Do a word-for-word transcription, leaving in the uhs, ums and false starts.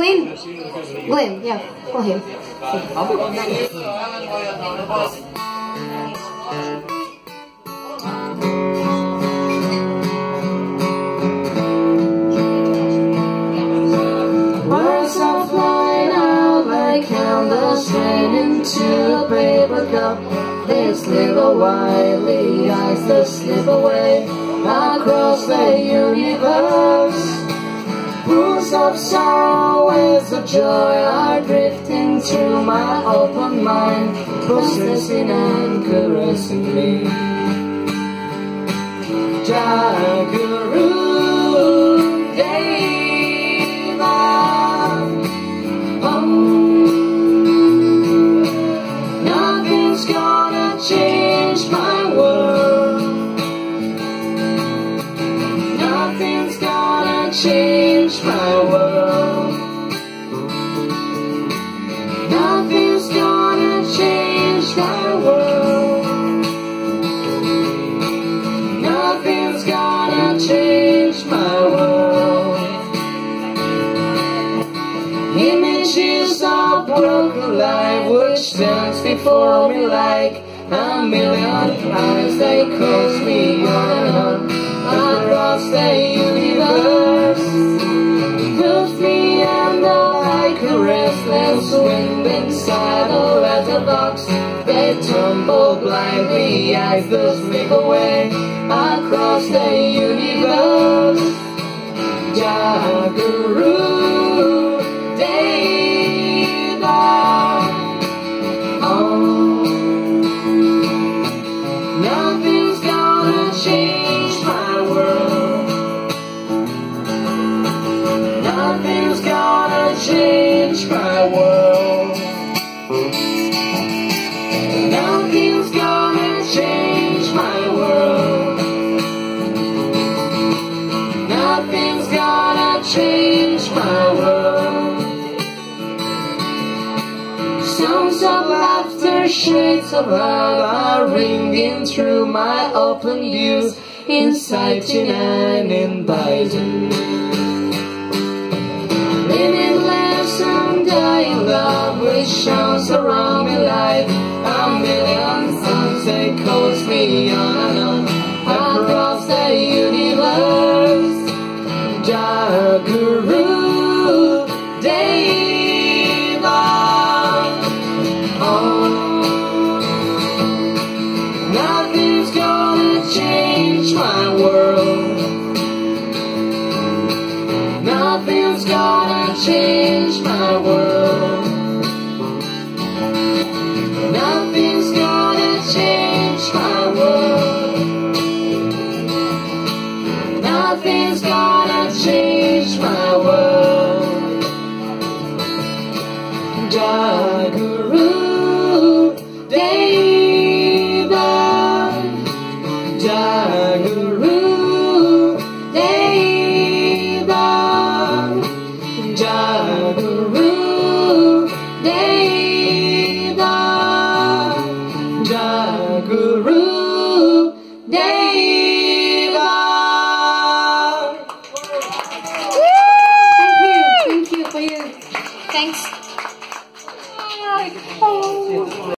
Glenn? Glenn, yeah, call him. Birds are flying out like candles straining to a paper cup. These little wily eyes that slip away across the universe. Pools of sorrow, waves of joy are drifting through my open mind, possessing and caressing me. Jai Guru Deva. Om. Nothing's gonna change my world. Nothing's gonna change my world. Nothing's gonna change my world. Nothing's gonna change my world. Images of broken life which stands before me like a million eyes, they close me on and on across the universe. Restless wind inside a letterbox, they tumble blindly as they slip away across the universe. Jai Guru Deva. Oh, nothing's gonna change my world. Nothing's gonna change my world. Nothing's gonna change my world. Nothing's gonna change my world. Sounds of laughter, shades of love are ringing through my open views, inciting and inviting. Dying love which shines around me like a million suns, that calls me on and on across the universe. Jai Guru Deva. Oh, nothing's gonna change my world. Nothing's gonna change my world. Nothing's gonna change my world. Nothing's gonna change my world. Jai Guru Deva. Jai Guru. Jai Guru Deva. Jai Guru Deva.